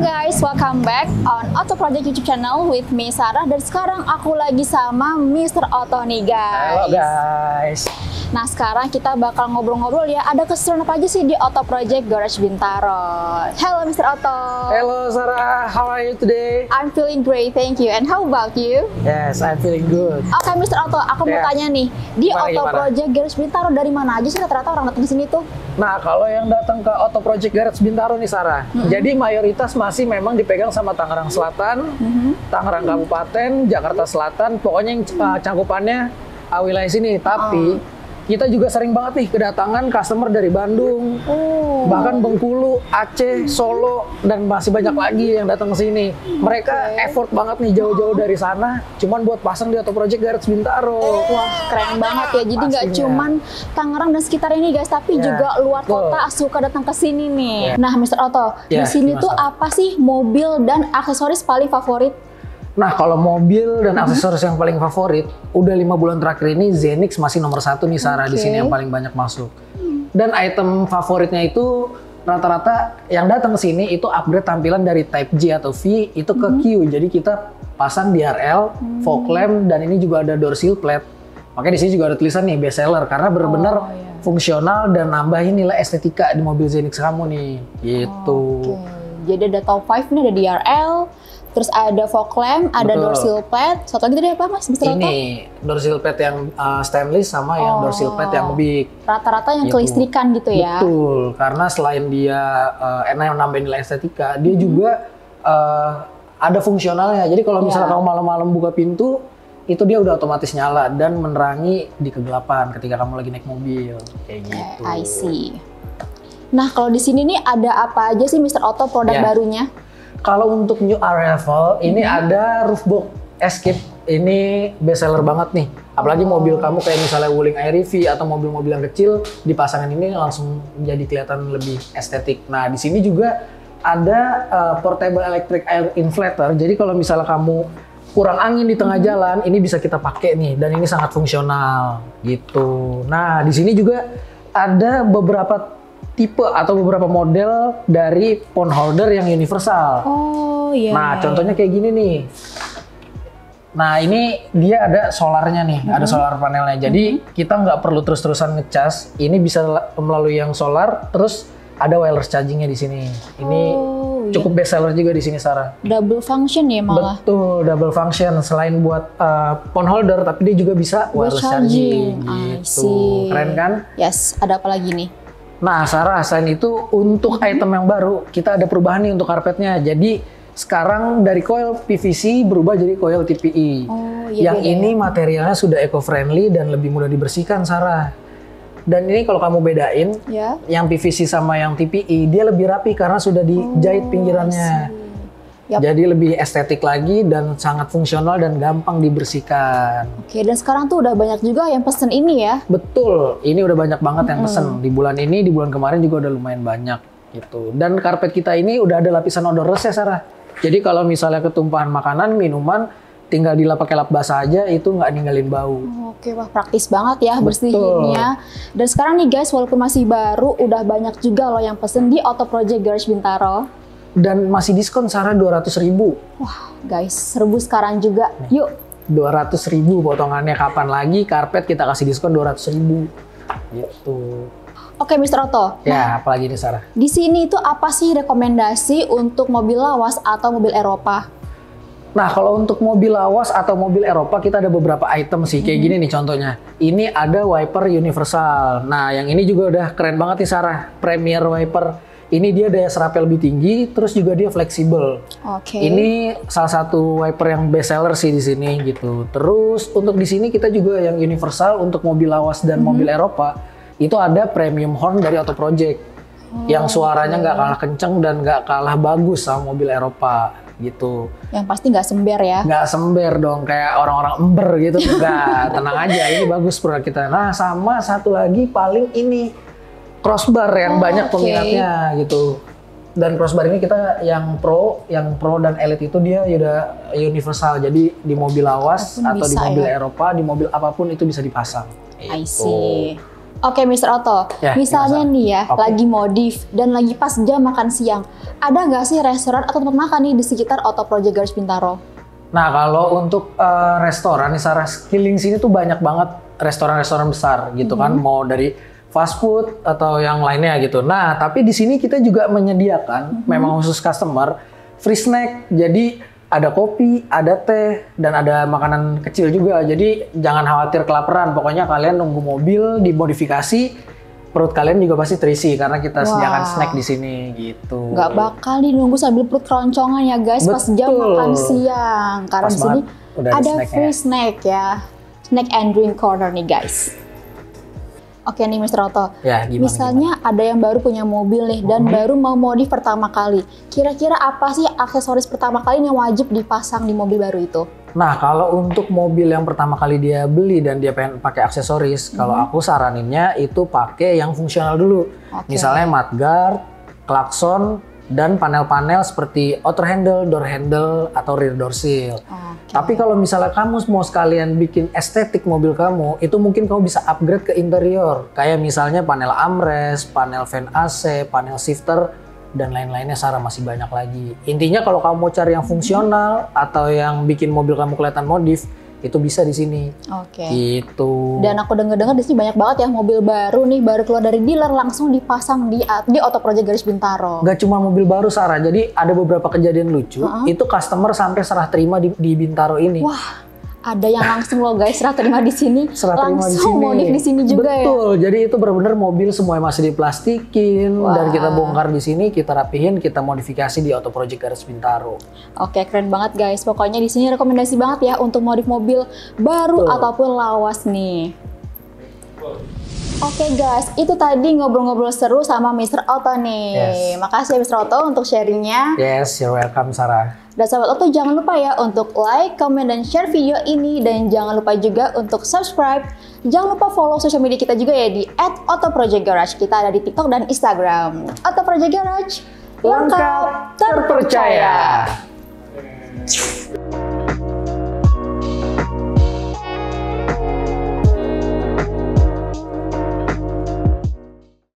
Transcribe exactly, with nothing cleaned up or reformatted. Halo guys, welcome back on OtoProject YouTube channel with me Sarah, dan sekarang aku lagi sama Mister Oto nih guys. Halo guys. Nah sekarang kita bakal ngobrol-ngobrol ya, ada keseruan apa aja sih di OtoProject Garage Bintaro. Halo Mister Oto. Halo Sarah, how are you today? I'm feeling great, thank you. And how about you? Yes, I'm feeling good. Oke okay, Mister Oto, aku yeah. mau tanya nih, di gimana, OtoProject gimana? Garage Bintaro dari mana aja sih rata-rata orang datang ke sini tuh? Nah kalau yang datang ke OtoProject Garage Bintaro nih Sarah, mm-hmm. jadi mayoritas masih memang dipegang sama Tangerang Selatan, mm-hmm. Tangerang mm-hmm. Kabupaten, Jakarta Selatan, pokoknya yang uh, cangkupannya uh, wilayah sini. Tapi oh. kita juga sering banget nih kedatangan customer dari Bandung, oh. bahkan Bengkulu, Aceh, Solo, dan masih banyak lagi yang datang ke sini. Mereka okay. effort banget nih jauh-jauh dari sana, cuman buat pasang di OtoProject Garage Bintaro. Wah keren banget ya, jadi nggak cuman Tangerang dan sekitar ini guys, tapi yeah. juga luar kota Betul. suka datang ke sini nih. Yeah. Nah Mister Oto, yeah, di sini tuh apa sih mobil dan aksesoris paling favorit? Nah, kalau mobil dan aksesoris yang paling favorit, udah lima bulan terakhir ini Zenix masih nomor satu nih Sarah okay. di sini yang paling banyak masuk. Dan item favoritnya itu rata-rata yang datang ke sini itu upgrade tampilan dari Type G atau V itu ke Q. Hmm. Jadi kita pasang D R L, hmm. fog lamp, dan ini juga ada door seal plate. Makanya di sini juga ada tulisan nih best seller karena benar-benar oh, iya. fungsional dan nambahin nilai estetika di mobil Zenix kamu nih. Gitu. Oh, okay. Jadi ada top lima nih, ada D R L. Terus ada fog lamp, ada Betul. door seal plate. Satu lagi tadi apa mas? Mister Ini Oto? Door seal plate yang uh, stainless sama yang oh. door seal plate yang big. Rata-rata yang gitu. kelistrikan gitu ya? Betul, karena selain dia uh, enak nambahin nilai estetika, dia hmm. juga uh, ada fungsionalnya. Jadi kalau misalnya yeah. kamu malam-malam buka pintu, itu dia udah otomatis nyala dan menerangi di kegelapan ketika kamu lagi naik mobil. Kayak gitu. I see. Nah kalau di sini nih ada apa aja sih Mister Oto produk yeah. barunya? Kalau untuk new arrival, ini hmm. ada roofbox escape, ini best seller banget nih. Apalagi mobil kamu kayak misalnya Wuling Air E V atau mobil-mobil yang kecil, dipasangan ini langsung jadi kelihatan lebih estetik. Nah di sini juga ada uh, portable electric air inflator. Jadi kalau misalnya kamu kurang angin di tengah hmm. jalan, ini bisa kita pakai nih. Dan ini sangat fungsional gitu. Nah di sini juga ada beberapa tipe atau beberapa model dari phone holder yang universal. Oh iya. Yeah. Nah contohnya kayak gini nih. Nah ini dia ada solarnya nih, mm-hmm. ada solar panelnya. Jadi mm-hmm. kita nggak perlu terus-terusan ngecas. Ini bisa melalui yang solar. Terus ada wireless chargingnya di sini. Ini oh, cukup yeah. best seller juga di sini Sarah. Double function ya malah. Betul, double function. Selain buat uh, phone holder, tapi dia juga bisa wireless charging. charging. Gitu. Keren kan? Yes. Ada apa lagi nih? Nah Sarah, selain itu untuk mm-hmm. item yang baru, kita ada perubahan nih untuk karpetnya. Jadi sekarang dari coil P V C berubah jadi coil T P I. Oh, iya, yang iya, ini iya. materialnya sudah eco-friendly dan lebih mudah dibersihkan Sarah. Dan ini kalau kamu bedain, yeah. yang P V C sama yang T P I, dia lebih rapi karena sudah dijahit oh, pinggirannya. Yep. Jadi lebih estetik lagi dan sangat fungsional dan gampang dibersihkan. Oke, dan sekarang tuh udah banyak juga yang pesen ini ya? Betul, ini udah banyak banget mm-hmm. yang pesen. Di bulan ini, di bulan kemarin juga udah lumayan banyak gitu. Dan karpet kita ini udah ada lapisan odorless ya Sarah. Jadi kalau misalnya ketumpahan makanan, minuman, tinggal dilap pakai lap basah aja itu nggak ninggalin bau. Oke, wah praktis banget ya bersihinnya. Dan sekarang nih guys, walaupun masih baru, udah banyak juga loh yang pesen di OtoProject Garage Bintaro. Dan masih diskon Sarah dua ratus ribu. Wah guys, serbu sekarang juga. Nih, yuk. dua ratus ribu potongannya, kapan lagi karpet kita kasih diskon dua ratus ribu. Gitu. Oke Mister Oto. Ya, nah, apalagi nih Sarah. Di sini itu apa sih rekomendasi untuk mobil lawas atau mobil Eropa? Nah, kalau untuk mobil lawas atau mobil Eropa kita ada beberapa item sih. Kayak hmm. gini nih contohnya. Ini ada wiper universal. Nah, yang ini juga udah keren banget nih Sarah. Premier Wiper. Ini dia daya serapnya lebih tinggi, terus juga dia fleksibel. Okay. Ini salah satu wiper yang best seller sih di sini gitu. Terus untuk di sini kita juga yang universal untuk mobil lawas dan mm-hmm. mobil Eropa itu ada premium horn dari OtoProject oh, yang suaranya nggak okay. kalah kenceng dan nggak kalah bagus sama mobil Eropa gitu. Yang pasti nggak sember ya? Nggak sember dong, kayak orang-orang ember gitu. Nggak, tenang aja. Ini bagus produk kita. Nah sama satu lagi paling ini. Crossbar yang oh, banyak okay. peminatnya gitu. Dan crossbar ini kita yang pro, yang pro dan elite itu dia udah universal. Jadi di mobil lawas atau di mobil ya? Eropa, di mobil apapun itu bisa dipasang. I see. Oke, Mister Oto, ya, misalnya nih ya, okay. lagi modif dan lagi pas jam makan siang, ada nggak sih restoran atau tempat makan nih di sekitar Oto Project Garis Bintaro? Nah, kalau untuk uh, restoran, di sekeliling sini tuh banyak banget restoran-restoran besar gitu mm-hmm. kan, mau dari fast food atau yang lainnya gitu. Nah, tapi di sini kita juga menyediakan, mm-hmm. memang khusus customer, free snack, jadi ada kopi, ada teh, dan ada makanan kecil juga. Jadi jangan khawatir kelaparan. Pokoknya kalian nunggu mobil dimodifikasi, perut kalian juga pasti terisi karena kita wow. sediakan snack di sini gitu. Gak bakal nunggu sambil perut keroncongan ya guys. Betul. Pas jam makan siang. Karena di sini ada, ada free snack ya. Snack and drink corner nih guys. Oke nih Mister Oto, ya, gimana, misalnya gimana? ada yang baru punya mobil nih dan hmm. baru mau modif pertama kali. Kira-kira apa sih aksesoris pertama kali yang wajib dipasang di mobil baru itu? Nah, kalau untuk mobil yang pertama kali dia beli dan dia pengen pakai aksesoris, hmm. kalau aku saraninnya itu pakai yang fungsional dulu. Okay. Misalnya mudguard, klakson, dan panel-panel seperti outer handle, door handle, atau rear door seal. Okay. Tapi kalau misalnya kamu mau sekalian bikin estetik mobil kamu, itu mungkin kamu bisa upgrade ke interior. Kayak misalnya panel armrest, panel fan A C, panel shifter, dan lain-lainnya. Sarah masih banyak lagi. Intinya kalau kamu mau cari yang fungsional atau yang bikin mobil kamu kelihatan modif, itu bisa di sini. Oke. Gitu. Dan aku dengar-dengar di sini banyak banget ya mobil baru nih, baru keluar dari dealer langsung dipasang di di Oto Project Garis Bintaro. Gak cuma mobil baru Sarah, jadi ada beberapa kejadian lucu. Uh-huh. Itu customer sampai serah terima di, di Bintaro ini. Wah, ada yang langsung loh guys serah terima di sini. Serah terima langsung modif di sini juga. Betul. Ya? Jadi itu benar-benar mobil semuanya masih diplastikin wow. dan kita bongkar di sini, kita rapihin, kita modifikasi di Oto Project Garis Bintaro. Oke, keren banget guys. Pokoknya di sini rekomendasi banget ya untuk modif mobil baru Betul. ataupun lawas nih. Oke guys, itu tadi ngobrol-ngobrol seru sama Mister Oto nih. Yes. Makasih ya Mister Oto untuk sharingnya. Yes, you're welcome Sarah. Dan sahabat Oto jangan lupa ya untuk like, comment, dan share video ini. Dan jangan lupa juga untuk subscribe. Jangan lupa follow social media kita juga ya di et otoprojectgarage. Kita ada di TikTok dan Instagram. Oto Project Garage, lengkap terpercaya.